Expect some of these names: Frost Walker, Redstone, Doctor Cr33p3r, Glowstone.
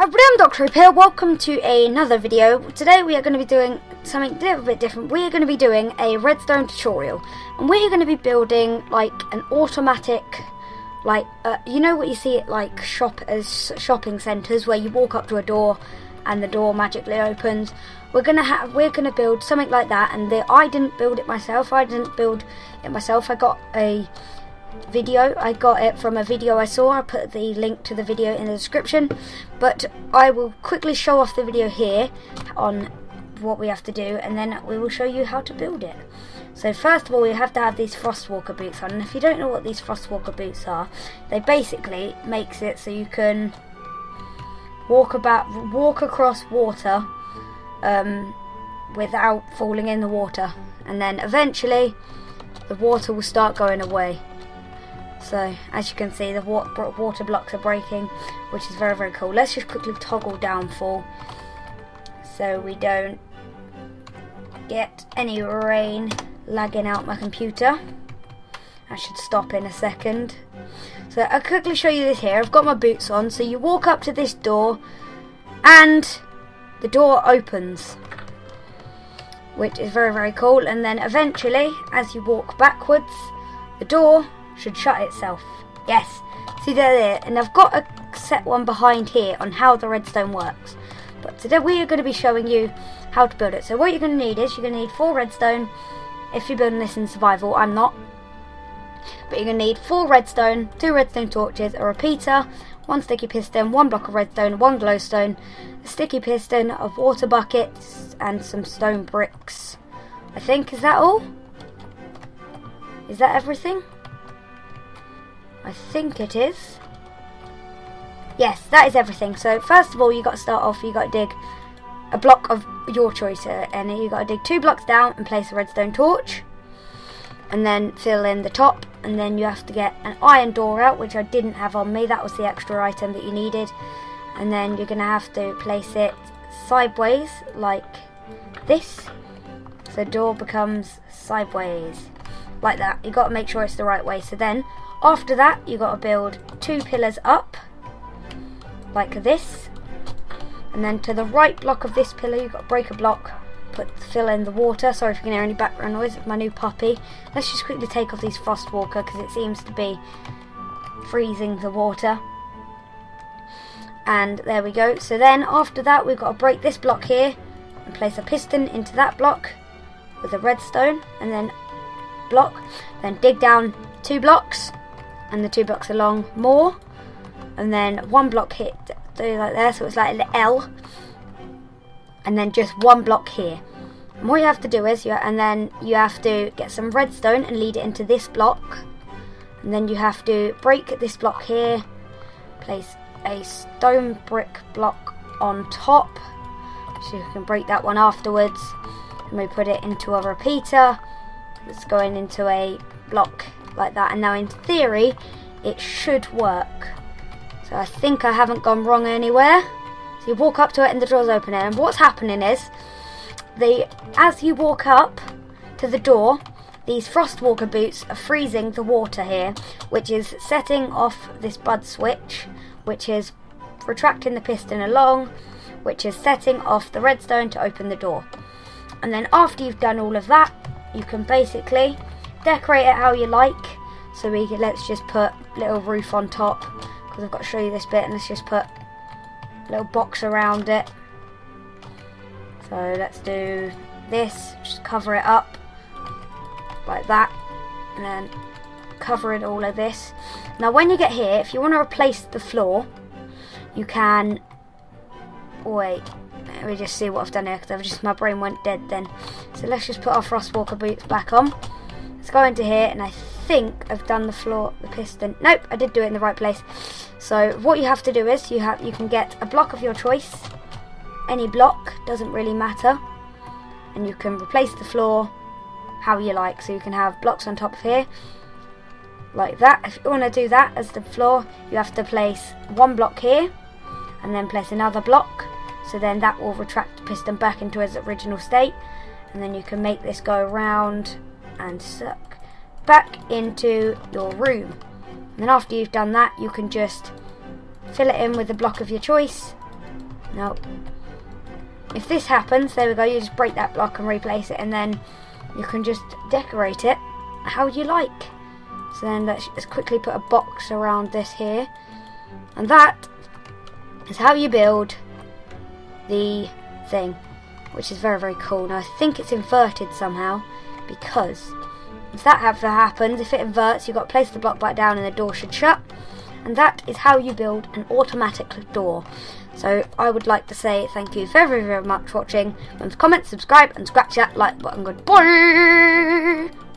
Hi everybody, I'm Doctor Cr33p3r. Welcome to another video. Today we are going to be doing something a little bit different. We are going to be doing a redstone tutorial, and we are going to be building like an automatic, like you know what you see at like shopping centres where you walk up to a door and the door magically opens. We're gonna build something like that, and I didn't build it myself. I got a video. I got it from a video I saw. I put the link to the video in the description, but I will quickly show off the video here on what we have to do, and then we will show you how to build it. So first of all, we have to have these Frost Walker boots on, and if you don't know what these Frost Walker boots are, they basically makes it so you can walk across water without falling in the water, and then eventually the water will start going away. So, as you can see, the water blocks are breaking, which is very, very cool. Let's just quickly toggle downfall so we don't get any rain lagging out my computer. I should stop in a second. So, I'll quickly show you this here. I've got my boots on. So, you walk up to this door and the door opens, which is very, very cool. And then, eventually, as you walk backwards, the door should shut itself. Yes, see there, and I've got a set one behind here on how the redstone works, but today we are going to be showing you how to build it. So what you're going to need is, you're going to need 4 redstone if you're building this in survival. I'm not, but you're going to need 4 redstone, 2 redstone torches, a repeater, 1 sticky piston, 1 block of redstone, 1 glowstone, a sticky piston, a water bucket, and some stone bricks. I think, is that all? Is that everything? I think it is. Yes, that is everything. So first of all, you got to start off. You got to dig a block of your choice, and you got to dig 2 blocks down and place a redstone torch, and then fill in the top. And then you have to get an iron door out, which I didn't have on me. That was the extra item that you needed. And then you're gonna have to place it sideways like this. So the door becomes sideways like that. You got to make sure it's the right way. So then, after that, you got to build 2 pillars up, like this, and then to the right block of this pillar, you've got to break a block, fill in the water. Sorry if you can hear any background noise of my new puppy. Let's just quickly take off these Frost Walker because it seems to be freezing the water. And there we go. So then after that, we've got to break this block here and place a piston into that block with a redstone, and then block, then dig down 2 blocks, and the 2 blocks along more, and then 1 block hit through like there, so it's like an L, and then just 1 block here. And what you have to do is you have to get some redstone and lead it into this block, and then you have to break this block here, place a stone brick block on top, so you can break that one afterwards, and we put it into a repeater. It's going into a block like that, and now in theory it should work. So I think I haven't gone wrong anywhere. So you walk up to it and the door's open, and what's happening is as you walk up to the door, these Frost Walker boots are freezing the water here, which is setting off this bud switch, which is retracting the piston along, which is setting off the redstone to open the door. And then after you've done all of that, you can basically decorate it how you like. So let's just put a little roof on top, because I've got to show you this bit, and let's just put a little box around it. So let's do this, just cover it up like that, and then covering all of this. Now when you get here, if you want to replace the floor, you can wait. Let me just see what I've done here, because my brain went dead then. So let's just put our Frost Walker boots back on. Let's go into here, and I think I've done the floor, the piston. Nope, I did do it in the right place. So what you have to do is you can get a block of your choice, any block, doesn't really matter, and you can replace the floor how you like. So you can have blocks on top of here like that. If you want to do that as the floor, you have to place 1 block here and then place another block. So then that will retract the piston back into its original state, and then you can make this go around and suck back into your room. And then after you've done that, you can just fill it in with the block of your choice, No. If this happens, there we go, you just break that block and replace it, and then you can just decorate it how you like. So then let's quickly put a box around this here. And that is how you build the thing, which is very, very cool. Now I think it's inverted somehow, because if that ever happens, if it inverts, you've got to place the block back down and the door should shut. And that is how you build an automatic door. So I would like to say thank you very, very much for watching. Remember to comment, subscribe, and scratch that like button. Goodbye!